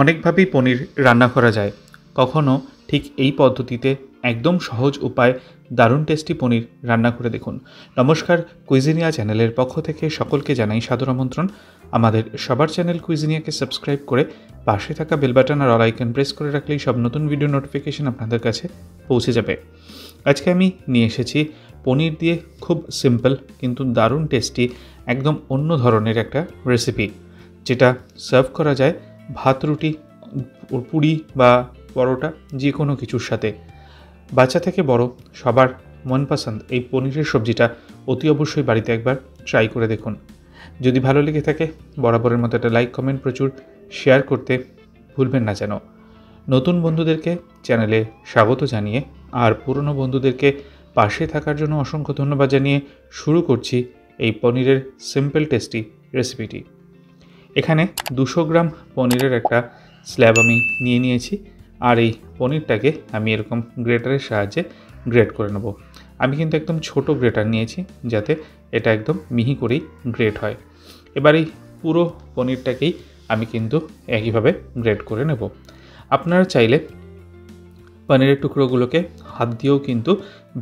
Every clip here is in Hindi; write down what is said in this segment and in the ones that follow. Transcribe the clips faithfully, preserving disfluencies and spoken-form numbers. अनेकभाबेई पनीर रान्ना करा जाए। कखनो ठीक एई पद्धतिते एकदम सहज उपाय दारुण टेस्टी पनीर रान्ना करे देखुन। नमस्कार, कुइजिनिया चैनलेर पक्ष थेके सकलके जानाई सादर आमंत्रण। आमादेर सबार चैनल कुइजिनियाके सबस्क्राइब करे पाशे थाका बेल बाटन और अल आइकन प्रेस करे राखलेई सब नतुन भिडियो नोटिफिकेशन आपनादेर काछे पौंछे जाबे। आजके आमि निये एसेछि पनीर दिये खूब सिम्पल किन्तु दारुण टेस्टी एकदम अन्य धरनेर एकटा रेसिपि, जेटा सार्व करा जाय भात रुटी पुरी बा परोटा जे कोनो किछुर साथे। बाच्चा थेके बड़ो सबार मनपसंद एई पनीरेर सब्जिटा अति अवश्यई बाड़ीते एकबार ट्राई करे देखुन। जोदि भालो लेगे थाके बराबरेर मतो एकटा लाइक कमेंट प्रचुर शेयर करते भुलबेन ना जेन। नतुन बंधुदेरके चैनेले स्वागत जानिये आर पुरानो बंधुदेरके पाशे थाकार जोन्नो असंख्य धन्यवाद जानिये शुरू करछि एई पनीरेर सिम्पल टेस्टी रेसिपिटी। एखाने दुशो ग्राम पनीरेर एकटा स्लैब आमि निये नियेछि और ये पनीरटाके आमी एरकम ग्रेटारेर साहाज्ये ग्रेट करे नेब। आमी किन्तु एकदम छोटो ग्रेटार नियेछि जाते एटा एकदम मिहि करेई ग्रेट हय। एबारे पुरो पनीरटाकेई आमी किन्तु एकइभाबे ग्रेट करे नेब। आपनारा चाइले पनीरेर टुकरोगुलोके हाथ दियेओ किन्तु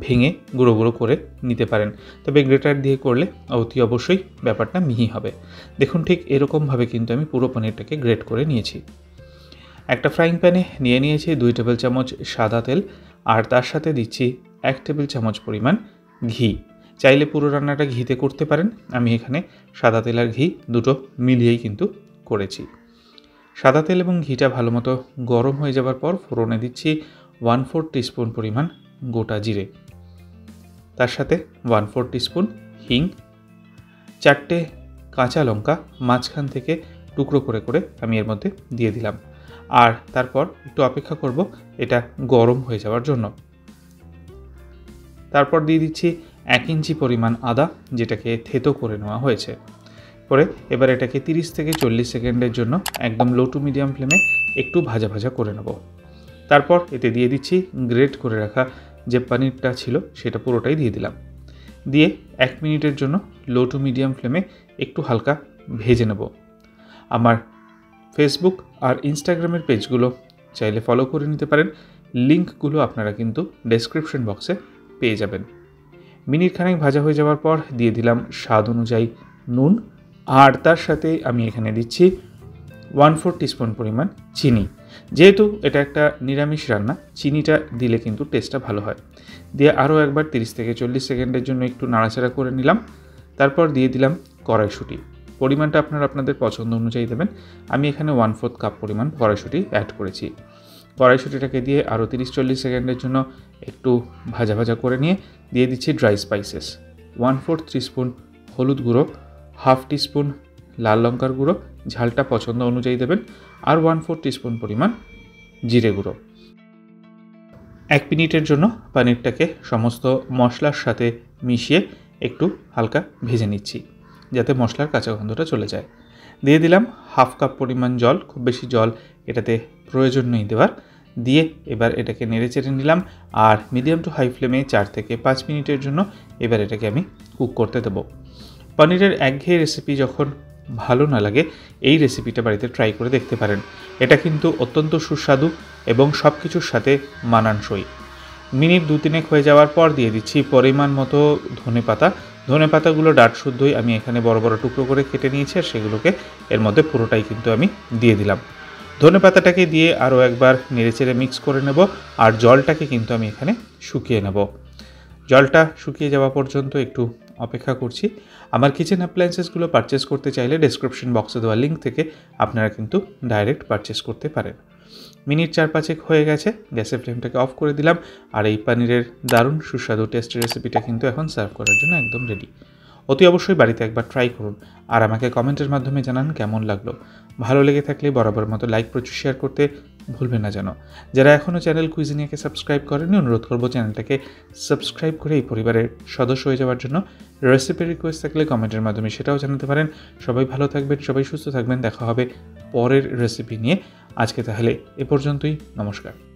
भेंगे गुड़ो गुड़ो करे निते पारेन, तबे ग्रेटार दिये करले अति अवश्यई ब्यापारटा मिहि हबे। देखुन ठीक एरकम भावे किन्तु आमी पुरो पनीरटाके ग्रेट करे नियेछि। एक फ्राइंग पैने निये नियेछि दुई टेबिल चामच सादा तेल और तार साथे दिच्छी एक टेबिल चामच परिमाण घी। चाइले पुरो रान्नाटा घीते करते पारेन, आमी एखाने सादा तेल और घी दुटो मिलिएई किन्तु करेछि। सादा तेल और घीटा भालोमतो गरम हये जाबार पर फोड़ने दिच्छी वन फोर टीस्पून परिमाण गोटा जिरे, तार साथे वन फोर टीस्पून हिंग, चारटे काँचा लंका माछखान थेके टुकरो करे करे आमी एर मध्ये दिये दिलाम। और तारपर एकटु अपेक्षा करब एटा गरम हो जावार जोन्नो। तारपर दिये दिच्छी एक इंची परिमाण आदा जेटाके थेतो करे नेওয়া হয়েছে। পরে এবার এটাকে तीस থেকে চল্লিশ সেকেন্ডের জন্য একদম লো টু মিডিয়াম ফ্লেমে একটু ভাজা ভাজা করে নেব। তারপর এতে দিয়ে দিচ্ছি গ্রেট করে রাখা যে পনিরটা ছিল সেটা পুরোটাই দিয়ে দিলাম। দিয়ে এক মিনিটের জন্য লো টু মিডিয়াম ফ্লেমে একটু হালকা ভেজে নেব। আমার फेसबुक और इन्स्टाग्रामेर पेजगुलो चाइले फलो करे निते पारेन, लिंकगुलो आपनारा किन्तु डेस्क्रिप्शन बक्से पेये जाबेन। मिनिट खानेक भाजा हये जावार पर दिये दिलाम स्वाद अनुयायी नून और तार साथे आमी एखाने दिच्छी वन फोर टीस्पून परिमाण चीनी। जेहेतु एटा एकटा निरामिष रान्ना चीनीटा दिले किन्तु टेस्टटा भालो हय। दिये आरो एकबार तीस थेके चल्लिस सेकेंडेर जोन्नो एकटु नाड़ाचाड़ा करे निलाम। तारपर दिये दिलाम कड़ाइशुटी। परिमाणटा आपनारा आपनादेर पछन्द अनुयायी देबेन। आमी एखाने वन फोर्थ कप परिमाण कड़ाइशुटी ऐड करेছি। कड़ाइशुटीटाके दिये आरो तीस चल्लिस सेकेंडेर जोन्नो एकटु भाजा भाजा करे निये दिये दिচ্ছি dry spices one fourth teaspoon हलुद गुड़ो, हाफ टीस्पून लाल लंकार गुड़ो, झालटा पछन्द अनुयायी देबेन, और वन फोर्थ टीस्पून परिमाण जिरे गुड़ो। एक मिनिटेर जोन्नो पनीरटाके समस्त मशलार साथे मिशिये एकटु हालका भेजे निচ্ছি যাতে মশলার কাঁচা গন্ধটা চলে যায়। দিয়ে দিলাম হাফ কাপ পরিমাণ জল, খুব বেশি জল এটাতে প্রয়োজন নেই দেওয়ার। দিয়ে এবার এটাকে নেড়েচেড়ে নিলাম আর মিডিয়াম টু হাই ফ্লেমে চার থেকে পাঁচ মিনিটের জন্য এবার এটাকে আমি কুক করতে দেব। পনিরের একঘেয়ে রেসিপি যখন ভালো না লাগে এই রেসিপিটা বাড়িতে ট্রাই করে দেখতে পারেন। এটা কিন্তু অত্যন্ত সুস্বাদু এবং সব কিছুর সাথে মানানসই। মিনিট দু তিনেক হয়ে যাওয়ার পর দিয়ে দিচ্ছি পরিমাণ মতো ধনে পাতা। ধনে পাতাগুলো ডাট শুদ্ধই আমি এখানে বড় বড় টুকরো করে কেটে নিয়েছি আর সেগুলোকে এর মধ্যে পুরোটাই কিন্তু আমি দিয়ে দিলাম। ধনে পাতাটাকে দিয়ে আরও একবার নেড়েচেড়ে মিক্স করে নেব আর জলটাকে কিন্তু আমি এখানে শুকিয়ে নেব। জলটা শুকিয়ে যাওয়া পর্যন্ত একটু অপেক্ষা করছি। আমার কিচেন অ্যাপ্লায়েন্সেসগুলো পারচেস করতে চাইলে ডেসক্রিপশন বক্সে দেওয়া লিঙ্ক থেকে আপনারা কিন্তু ডাইরেক্ট পারচেস করতে পারেন। মিনিট চার পাঁচেক হয়ে গেছে, গ্যাসের ফ্লেমটাকে অফ করে দিলাম আর এই পনিরের দারুণ সুস্বাদু টেস্টি রেসিপিটা কিন্তু এখন সার্ভ করার জন্য একদম রেডি। অতি অবশ্যই বাড়িতে একবার ট্রাই করুন আর আমাকে কমেন্টের মাধ্যমে জানান কেমন লাগলো। ভালো লেগে থাকলে বরাবর মতো লাইক প্রচুর শেয়ার করতে ভুলবেন না যেন। যারা এখনও চ্যানেল কুইজিনিয়াকে সাবস্ক্রাইব করেননি অনুরোধ করবো চ্যানেলটাকে সাবস্ক্রাইব করে এই পরিবারের সদস্য হয়ে যাওয়ার জন্য। রেসিপি রিকোয়েস্ট থাকলে কমেন্টের মাধ্যমে সেটাও জানাতে পারেন। সবাই ভালো থাকবেন, সবাই সুস্থ থাকবেন। দেখা হবে পরের রেসিপি নিয়ে। আজকে তাহলে এ পর্যন্তই। নমস্কার।